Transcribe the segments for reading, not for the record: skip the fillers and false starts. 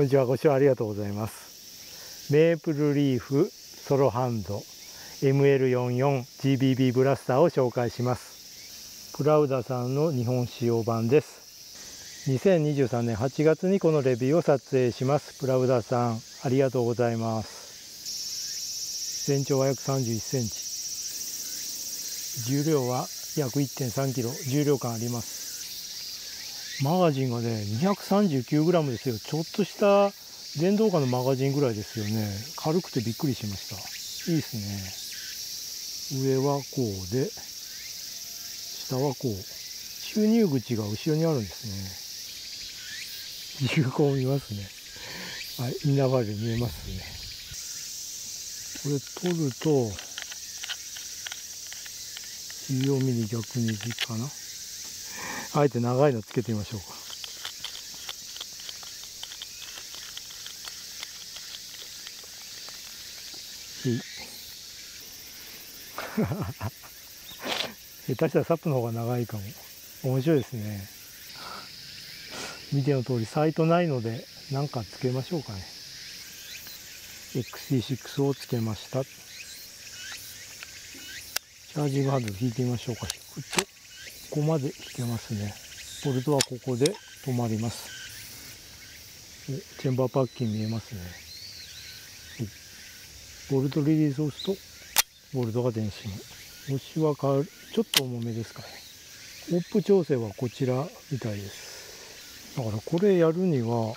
こんにちは、ご視聴ありがとうございます。メープルリーフソロハンド ML44GBB ブラスターを紹介します。プラウダさんの日本仕様版です。2023年8月にこのレビューを撮影します。プラウダさん、ありがとうございます。全長は約31センチ。重量は約 1.3 キロ、重量感あります。マガジンがね、239g ですよ。ちょっとした電動化のマガジンぐらいですよね。軽くてびっくりしました。いいですね。上はこうで、下はこう。収入口が後ろにあるんですね。有効見ますね。はい、インナーバール見えますね。これ取ると、14ミリ逆にかな。あえて長いのつけてみましょうか。下手したらサップの方が長いかも。面白いですね。見ての通りサイトないので何かつけましょうかね。XT6 をつけました。チャージングハンドル引いてみましょうか。引くと。ここまで引けますね。ボルトはここで止まります。チェンバーパッキン見えますね。ボルトリリースを押すとボルトが前進。押しは変わる。ちょっと重めですかね。ホップ調整はこちらみたいです。だからこれやるには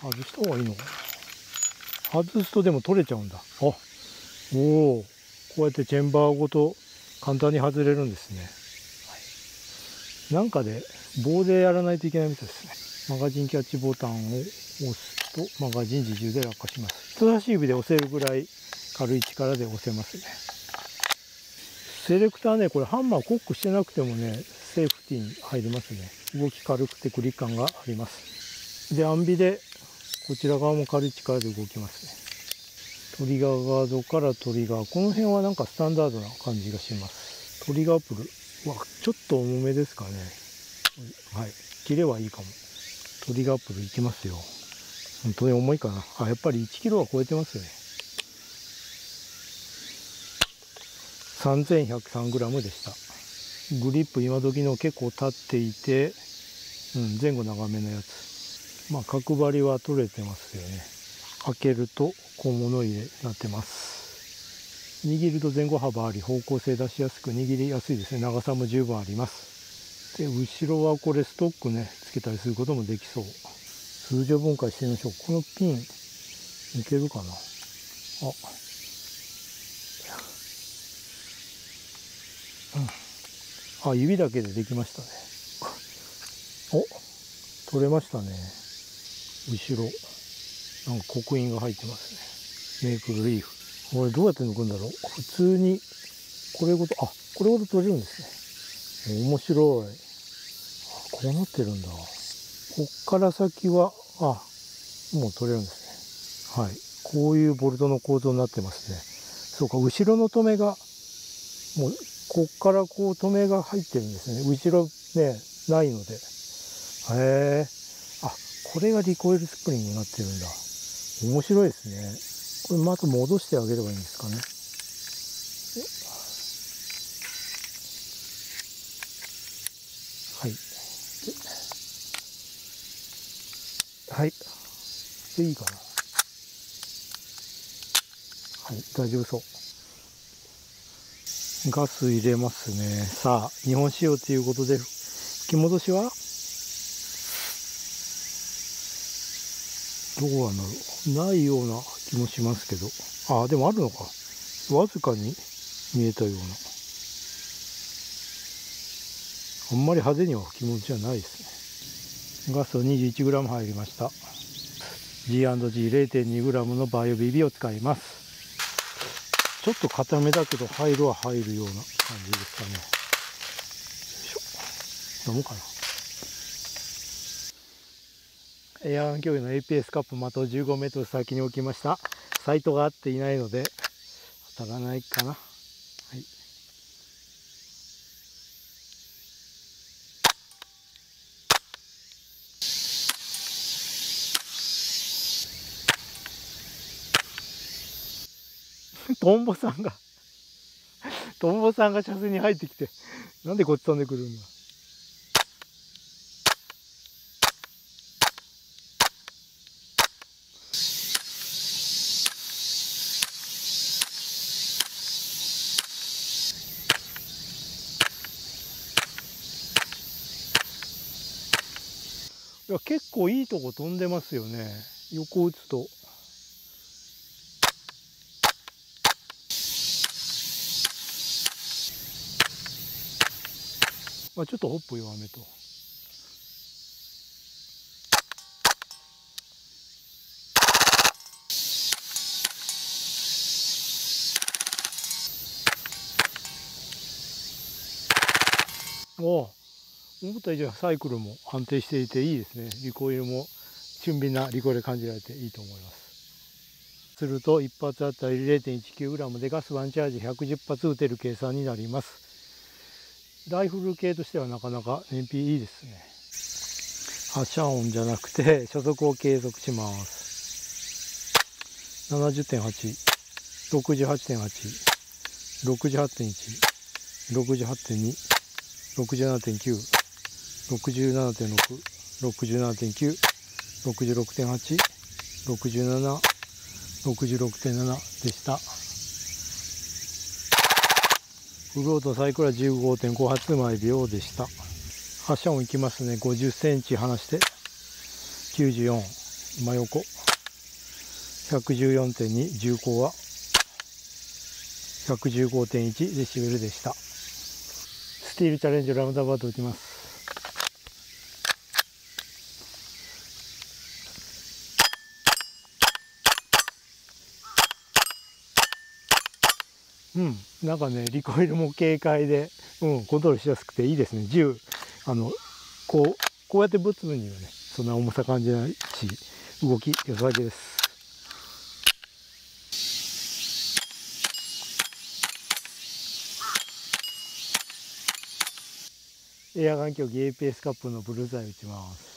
外した方がいいのかな。外すとでも取れちゃうんだ。あ、おお、こうやってチェンバーごと簡単に外れるんですね。はい、なんかで棒でやらないといけないみたいですね。マガジンキャッチボタンを押すとマガジン自重で落下します。人差し指で押せるぐらい軽い力で押せますね。セレクターね、これハンマーコックしてなくてもね、セーフティーに入りますね。動き軽くてクリック感があります。で、アンビでこちら側も軽い力で動きますね。トリガーガードからトリガー。この辺はなんかスタンダードな感じがします。トリガープル。うわ、ちょっと重めですかね。はい。切れはいいかも。トリガープルいきますよ。本当に重いかな。あ、やっぱり1キロは超えてますよね。3103g でした。グリップ今時の結構立っていて、前後長めのやつ。まあ、角張りは取れてますよね。開けると小物入れになってます。握ると前後幅あり、方向性出しやすく握りやすいですね。長さも十分あります。で、後ろはこれストックね、つけたりすることもできそう。通常分解してみましょう。このピン抜けるかなあ、あ、指だけでできましたね。お、取れましたね。後ろなんか刻印が入ってますね。メープルリーフ。これどうやって抜くんだろう。普通にこれごと、あ、これごと取れるんですね。面白い。あ、こうなってるんだ。こっから先は、あ、もう取れるんですね。はい。こういうボルトの構造になってますね。そうか、後ろの留めが、もうこっからこう留めが入ってるんですね。後ろね、ないので。へえ。あ、これがリコイルスプリングになってるんだ。面白いですね。これまた戻してあげればいいんですかね。はい。はい。で、いいかな。はい、大丈夫そう。ガス入れますね。さあ、日本仕様ということで、吹き戻しはどうなんだろう。ないような気もしますけど。ああ、でもあるのか。わずかに見えたような。あんまり派手には吹き物じゃないですね。ガスを 21g 入りました。G&G0.2g のバイオ BB を使います。ちょっと固めだけど入るは入るような感じですかね。よいしょ。飲もうかな。エアガン競技の APS カップ的を 15m 先に置きました。サイトが合っていないので当たらないかな。はい、トンボさんが車線に入ってきて、なんでこっち飛んでくるんだ。いや、結構いいとこ飛んでますよね、横打つと。まあ、ちょっとホップ弱めと。お、思った以上サイクルも安定していていいですね。リコイルも俊敏なリコイル感じられていいと思います。すると1発あたり 0.19g でガスワンチャージ110発撃てる計算になります。ライフル系としてはなかなか燃費いいですね。発射音じゃなくて初速を計測します。 70.8、 68.8、 68.1、 68.2、 67.9、 67.6、 67.9、 66.8、 67、 66.7 でした。フルオートサイクルは 15.5 発毎秒でした。発射音いきますね。50センチ離して94、真横 114.2、 重厚は 115.1 デシベルでした。スティールチャレンジラムダバート打ちます。うん、なんかね、リコイルも軽快で、コントロールしやすくていいですね。銃、こうやってぶつぶにはね、そんな重さ感じないし、動き良さげです。エアガン鏡 APS カップのブルーザイ打ちます。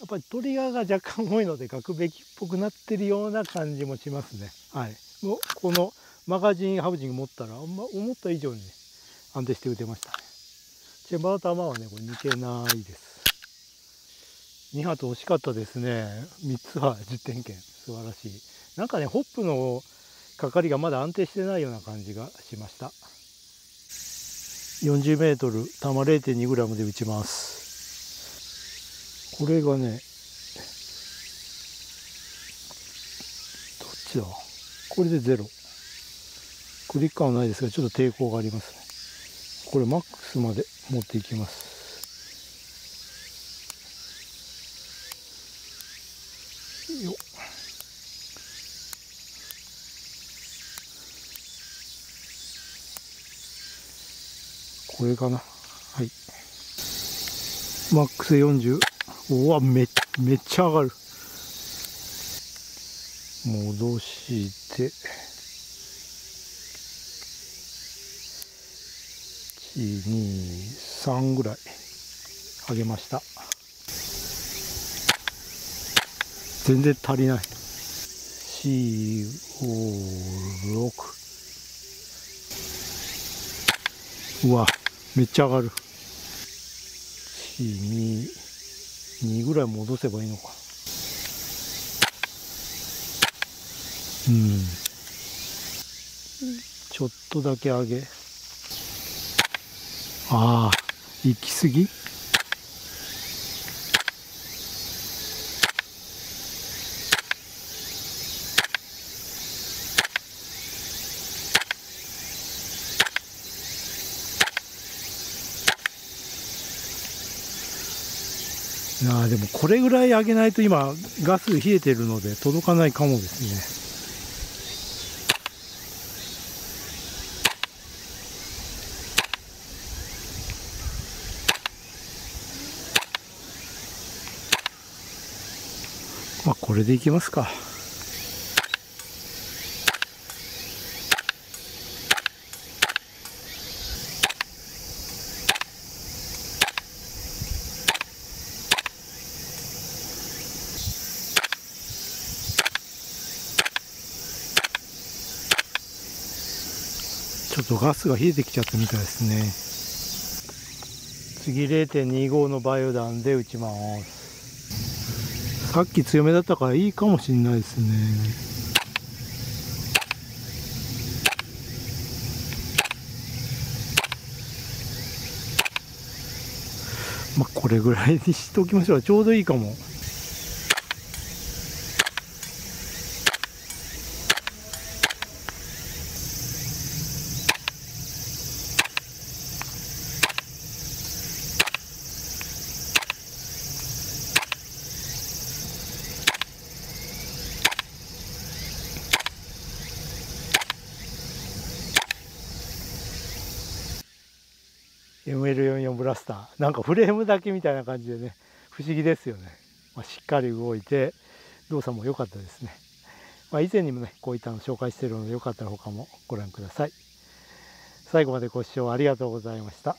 やっぱりトリガーが若干重いので額べきっぽくなってるような感じもしますね。はい、もうこのマガジンハブジング持ったら思った以上に、ね、安定して打てましたね。チェンバーの弾はね、これ抜けないです。2発惜しかったですね。3つは10点圏、素晴らしい。なんかね、ホップのかかりがまだ安定してないような感じがしました。 40m 弾 0.2g で打ちます。これがね、どっちだ、これでゼロ、クリッカーはないですがちょっと抵抗がありますね。これマックスまで持っていきます。よっ、これかな。はい、マックス40。うわ、めっちゃ上がる。戻して123ぐらい上げました。全然足りない。456、うわめっちゃ上がる。2ぐらい戻せばいいのか。ちょっとだけ上げ。ああ、行き過ぎ。あ、でもこれぐらい上げないと今ガス冷えてるので届かないかもですね。まあこれでいきますか。っとガスが冷えてきちゃったみたいですね。次 0.25 のバイオ弾で撃ちます。さっき強めだったからいいかもしれないですね。まあこれぐらいにしておきましょう。ちょうどいいかも。ML44 ブラスターなんかフレームだけみたいな感じでね、不思議ですよね。まあ、しっかり動いて動作も良かったですね。まあ、以前にもねこういったの紹介しているので、よかったら他もご覧ください。最後までご視聴ありがとうございました。